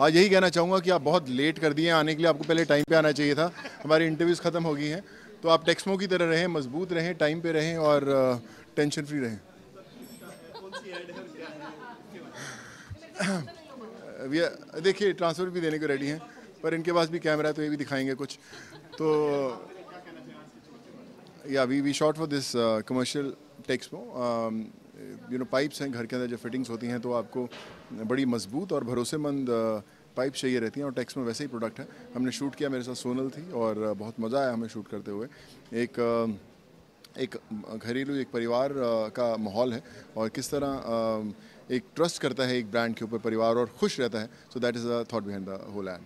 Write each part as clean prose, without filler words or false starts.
हाँ, यही कहना चाहूँगा कि आप बहुत लेट कर दिए आने के लिए, आपको पहले टाइम पे आना चाहिए था। हमारी इंटरव्यूज़ ख़त्म हो गई हैं, तो आप टेक्समो की तरह रहें, मजबूत रहें, टाइम पे रहें और टेंशन फ्री रहें। भैया देखिए ट्रांसफर भी देने को रेडी हैं, पर इनके पास भी कैमरा है तो ये भी दिखाएंगे कुछ। तो yeah we shot for this commercial Texmo. Pipes हैं घर के अंदर, जब फिटिंग्स होती हैं तो आपको बड़ी मजबूत और भरोसेमंद पाइप चाहिए रहती हैं, और टेक्समो वैसे ही प्रोडक्ट है। हमने शूट किया, मेरे साथ सोनल थी और बहुत मज़ा आया हमें शूट करते हुए। एक घरेलू, एक परिवार का माहौल है और किस तरह एक ट्रस्ट करता है एक ब्रांड के ऊपर परिवार और खुश रहता है। So that is the thought behind the whole ad.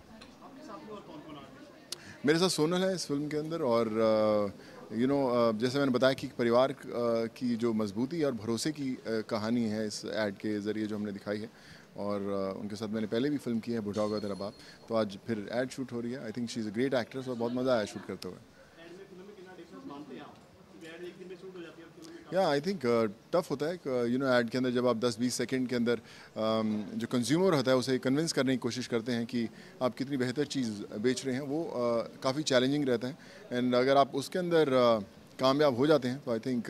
मेरे साथ सोनल है इस फिल्म के अंदर और जैसे मैंने बताया कि परिवार की जो मजबूती और भरोसे की कहानी है इस ऐड के ज़रिए जो हमने दिखाई है। और उनके साथ मैंने पहले भी फिल्म की है बुढ़ा होगा तेरा बाप, तो आज फिर ऐड शूट हो रही है। I think she is a great actress और बहुत मज़ा आया शूट करते हुए। या आई थिंक टफ होता है ऐड के अंदर, जब आप 10-20 सेकेंड के अंदर जो कंज्यूमर होता है उसे कन्विंस करने की कोशिश करते हैं कि आप कितनी बेहतर चीज़ बेच रहे हैं, वो काफ़ी चैलेंजिंग रहता है। एंड अगर आप उसके अंदर कामयाब हो जाते हैं तो I think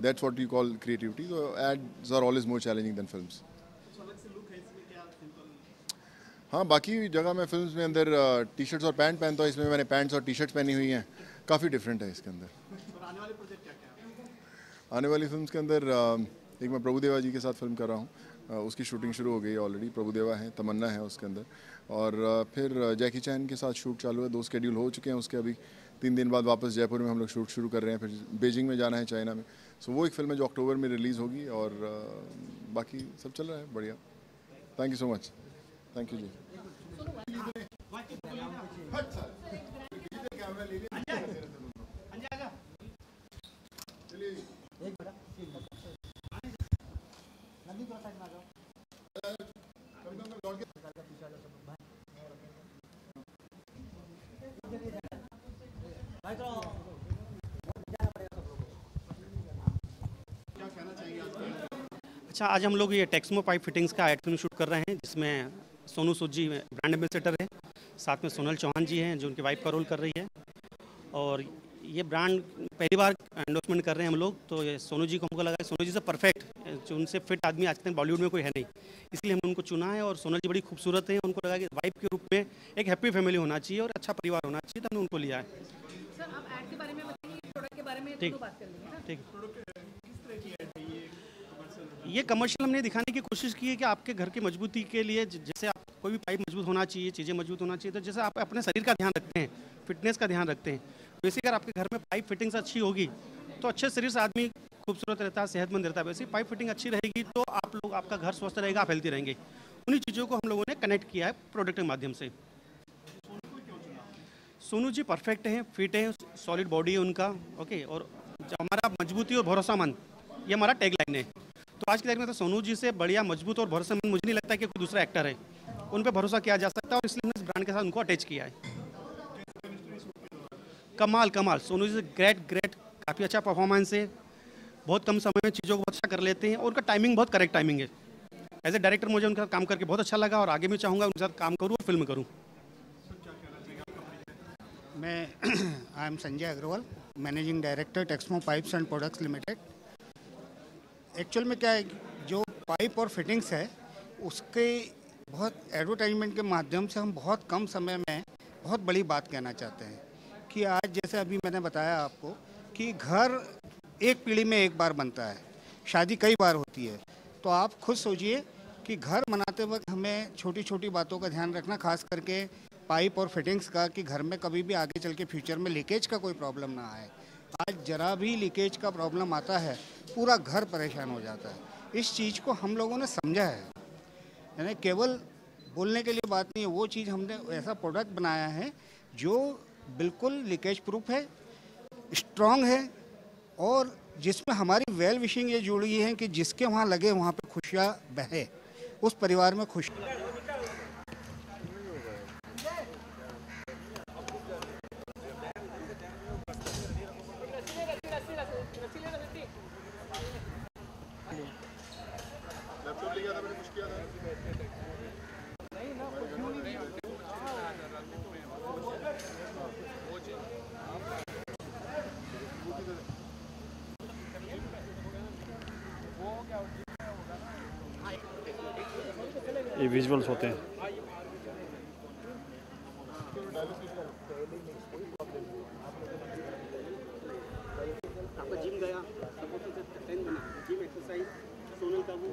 that's what you call creativity. तो ads are always more challenging than films. हाँ, बाकी जगह मैं फिल्म्स में अंदर टी शर्ट्स और पैंट पहनता हूँ, इसमें मैंने पैंट्स और टी शर्ट्स पहनी हुई हैं, काफ़ी डिफरेंट है इसके अंदर। आने वाली फिल्म्स के अंदर एक मैं प्रभु देवा जी के साथ फिल्म कर रहा हूँ, उसकी शूटिंग शुरू हो गई है ऑलरेडी। प्रभु देवा है, तमन्ना है उसके अंदर, और फिर जैकी चैन के साथ शूट चालू है। 2 स्केड्यूल हो चुके हैं उसके, अभी 3 दिन बाद वापस जयपुर में हम लोग शूट शुरू कर रहे हैं, फिर बीजिंग में जाना है चाइना में। सो वो एक फिल्म है जो अक्टूबर में रिलीज़ होगी और बाकी सब चल रहा है बढ़िया। Thank you so much. Thank you जी। अच्छा, आज हम लोग ये टेक्समो पाइप फिटिंग्स का ऐड फिल्म शूट कर रहे हैं, जिसमें सोनू सूद जी ब्रांड एम्बेसडर है, साथ में सोनल चौहान जी हैं जो उनकी वाइफ का रोल कर रही है। और ये ब्रांड पहली बार एंडोर्समेंट कर रहे हैं हम लोग, तो ये सोनू जी को हमको लगा सोनू जी से परफेक्ट, उनसे फिट आदमी आज तक बॉलीवुड में कोई है नहीं, इसलिए हमने उनको चुना है। और सोनल जी बड़ी खूबसूरत है, उनको लगा कि वाइफ के रूप में एक हैप्पी फैमिली होना चाहिए और अच्छा परिवार होना चाहिए, तो हमने उनको लिया है। सर, आप ऐड के बारे में बताइए, प्रोडक्ट के बारे में दोनों बात कर लेंगे। ठीक, ये कमर्शियल हमने दिखाने की कोशिश की है कि आपके घर की मजबूती के लिए, जैसे आप कोई भी पाइप मजबूत होना चाहिए, चीज़ें मजबूत होना चाहिए, तो जैसे आप अपने शरीर का ध्यान रखते हैं, फिटनेस का ध्यान रखते हैं, वैसे अगर आपके घर में पाइप फिटिंग्स अच्छी होगी तो अच्छे शरीर से आदमी खूबसूरत रहता है, सेहतमंद रहता है। वैसे पाइप फिटिंग अच्छी रहेगी तो आप लोग, आपका घर स्वस्थ रहेगा, आप हेल्थी रहेंगे। उन्हीं चीज़ों को हम लोगों ने कनेक्ट किया है प्रोडक्ट के माध्यम से। सोनू जी परफेक्ट हैं, फिट हैं, सॉलिड बॉडी है उनका, ओके। और हमारा मजबूती और भरोसामंद, ये हमारा टैगलाइन है। तो आज की तारीख में तो सोनू जी से बढ़िया, मजबूत और भरोसेमंद मुझे नहीं लगता कि कोई दूसरा एक्टर है। उन पर भरोसा किया जा सकता है और इसलिए हमने इस ब्रांड के साथ उनको अटैच किया है। कमाल सोनू जी ग्रेट, काफ़ी अच्छा परफॉर्मेंस है, बहुत कम समय में चीज़ों को बहुत अच्छा कर लेते हैं और उनका टाइमिंग बहुत करेक्ट टाइमिंग है। एज ए डायरेक्टर मुझे उनका काम करके बहुत अच्छा लगा और आगे भी चाहूँगा उनके साथ काम करूँ और फिल्म करूँ। मैं I am Sanjay Agarwal, managing director Texmo pipes and products limited. Actual में क्या है, जो पाइप और फिटिंग्स है उसके बहुत एडवर्टाइजमेंट के माध्यम से हम बहुत कम समय में बहुत बड़ी बात कहना चाहते हैं कि आज जैसे अभी मैंने बताया आपको कि घर एक पीढ़ी में एक बार बनता है, शादी कई बार होती है, तो आप खुद सोचिए कि घर बनाते वक्त हमें छोटी छोटी बातों का ध्यान रखना, खास करके पाइप और फिटिंग्स का, कि घर में कभी भी आगे चल के फ्यूचर में लीकेज का कोई प्रॉब्लम ना आए। आज जरा भी लीकेज का प्रॉब्लम आता है, पूरा घर परेशान हो जाता है। इस चीज़ को हम लोगों ने समझा है, यानी केवल बोलने के लिए बात नहीं है, वो चीज़ हमने ऐसा प्रोडक्ट बनाया है जो बिल्कुल लीकेज प्रूफ है, स्ट्रॉन्ग है, और जिसमें हमारी वेल विशिंग ये जुड़ी है कि जिसके वहाँ लगे वहाँ पे खुशियाँ बहे, उस परिवार में खुश। ये विजुअल्स होते हैं। आपको जिम गया, जिम एक्सरसाइज, सोनल काबू।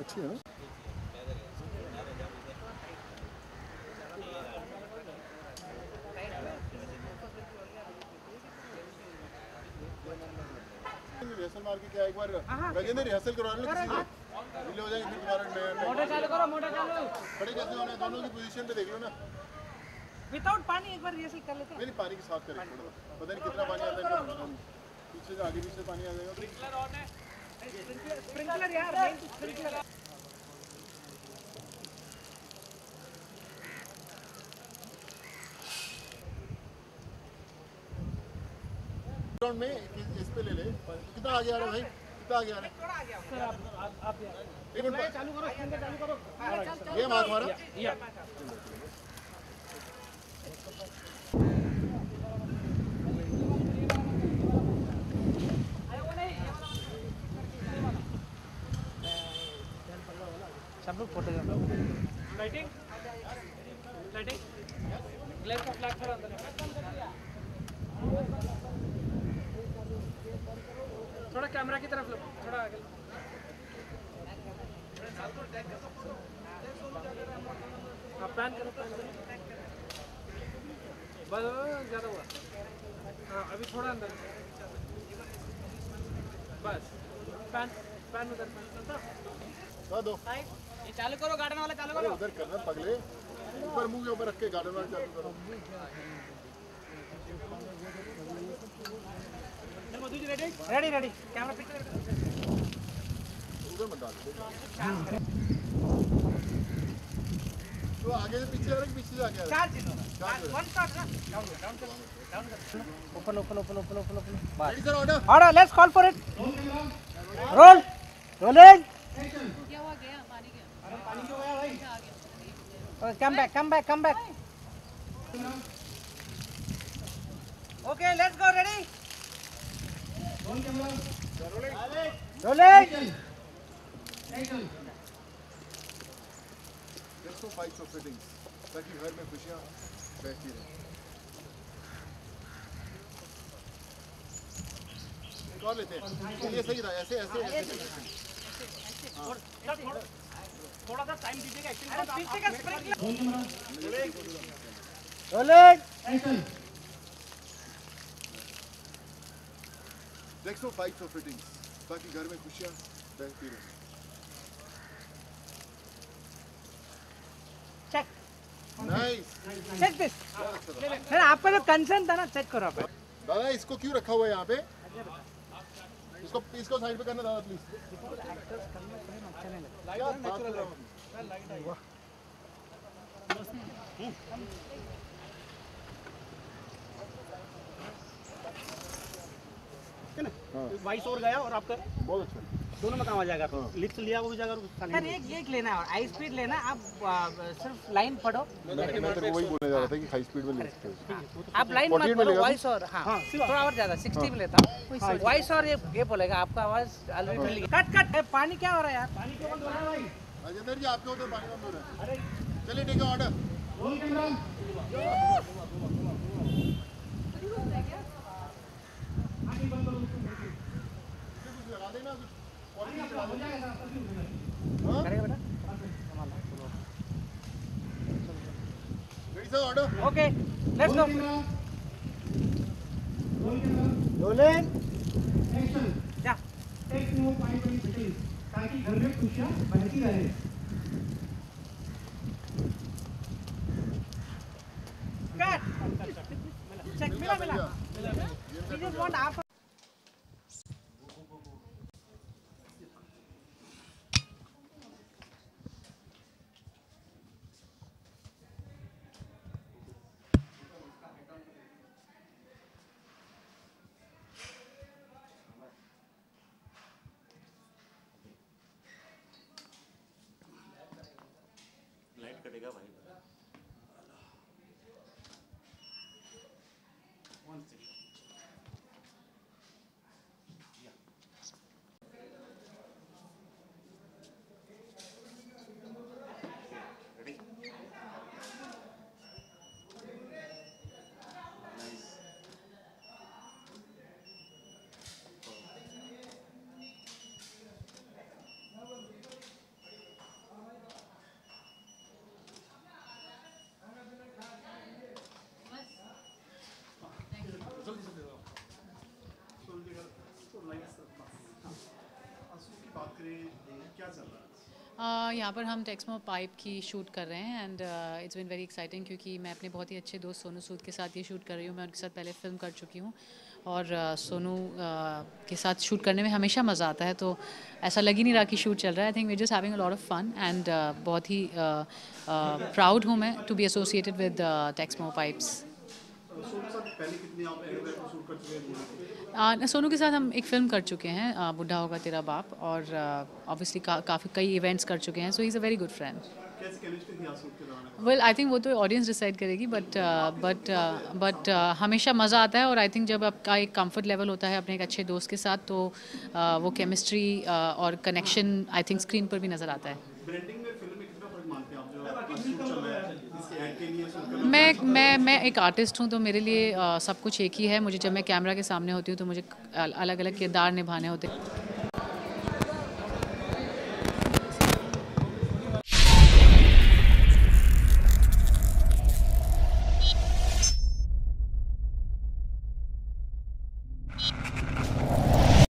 अच्छी है रिहर्सल मार के क्या एक बार राजेंद्र रिहर्सल करवा लो, किसी हो जाएंगे फिर तुम्हारा। मोटर चालू करो, मोटर चालू। खड़े कैसे होने, दोनों की पोजीशन पे देख लो ना। विदाउट पानी एक बार रिहर्सल कर लेते हैं। नहीं पानी के साथ करें, पता नहीं कितना पानी आता है, पीछे से आगे पीछे पानी आ जाएगा। स्प्रिंकलर ऑन है, स्प्रिंकलर यार, स्प्रिंकलर। ग्राउंड में इस पे ले ले, कितना आगे आ रहा है भाई, कितना आगे आ रहा है सर। आप एक मिनट चालू करो, स्प्रिंकलर चालू करो। ये मार मारो या सब लोग फोटो कर लो। लाइटिंग लाइटिंग ग्लेयर का फ्लैग पर अंदर थोड़ा कैमरा की तरफ लो, थोड़ा आगे आप पैन करो, बस ज़्यादा हुआ। हाँ अभी थोड़ा अंदर, बस पैन पैन उधर पैन दो। ये चालू करो, गार्डन वाला चालू करो। उधर करना पगले, ऊपर मुंह के ऊपर रख के गार्डन वाला चालू करो। चल Madhu ji ready ready ready, camera पीछे उधर मत डालो। तो आगे से पीछे रख, पीछे से आगे। चार चीज वन शॉट ना, डाउन डाउन डाउन ऊपर ऊपर ऊपर ऊपर ऊपर। Ready sir, order order, let's call for it. Roll rolling. Come back. Okay, let's go. Ready? Rolling. देखो फाइव शो फिटिंग, ताकि घर में खुशियाँ बैठती रहें। कौन लेते हैं? ये सही रहा, ऐसे। थोड़ा सा टाइम दीजिएगा एक्शन। पीछे का स्प्रिंकलर रोलिंग। एक्शन देखो फाइव शो फिटिंग, ताकि घर में खुशियां बहती रहे। Check nice, check this. Sir आपका जो कंसर्न था ना, चेक करो आप। दादा इसको क्यों रखा हुआ है यहाँ पे? इसको इसको साइड पे करना दादा प्लीज। एक्टर्स करना चाहिए ना, अच्छा नहीं लगता। लाइट नेचुरल है, लाइट है। है ना, वॉइस और गया और आपका बहुत अच्छा, दोनों में काम आ जाएगा। लिस्ट लिया वो भी जाएगा। सर एक लेना है और हाई स्पीड लेना। आप सिर्फ लाइन पढ़ो। मैं तो वही बोलने जा रहा था कि हाई स्पीड में लेना। आप लाइन मत बोलो, वॉइस और। हाँ थोड़ा और ज़्यादा 60 में लेता हूँ वॉइस और। ये बोलेगा आपका आवाज़ ऑलरेडी कट कट। पानी क्या हो रहा है यार? पानी क्या हो रहा है भाई? राजेंद्र जी आपके उधर पानी बंद हो रहा है। चलिए ठीक है, ऑर्डर करेगा बेटा। Order okay, let's go. Rolling action. जा टेक्समो 5.5, ताकि घर में खुशियां बहती रहे। कट चेक मिला मिला कटेगा भाई यहाँ पर हम टेक्समो पाइप की शूट कर रहे हैं and it's been very exciting क्योंकि मैं अपने बहुत ही अच्छे दोस्त सोनू सूद के साथ ये शूट कर रही हूँ। मैं उनके साथ पहले फिल्म कर चुकी हूँ और सोनू के साथ शूट करने में हमेशा मज़ा आता है, तो ऐसा लग ही नहीं रहा कि शूट चल रहा है। I think we just having a lot of fun and बहुत ही प्राउड हूँ मैं to be associated with Texmo pipes. Sonu के साथ हम एक फ़िल्म कर चुके हैं, बुढ़ा होगा तेरा बाप, और ऑब्वियसली काफ़ी कई इवेंट्स कर चुके हैं, so he is a very good friend. Well I think वो तो ऑडियंस डिसाइड करेगी, बट हमेशा मज़ा आता है और आई थिंक जब आपका एक कंफर्ट लेवल होता है अपने एक अच्छे दोस्त के साथ तो वो केमिस्ट्री और कनेक्शन आई थिंक स्क्रीन पर भी नज़र आता है। मैं एक आर्टिस्ट हूँ तो मेरे लिए सब कुछ एक ही है। मुझे जब मैं कैमरा के सामने होती हूँ तो मुझे अलग अलग किरदार निभाने होते हैं।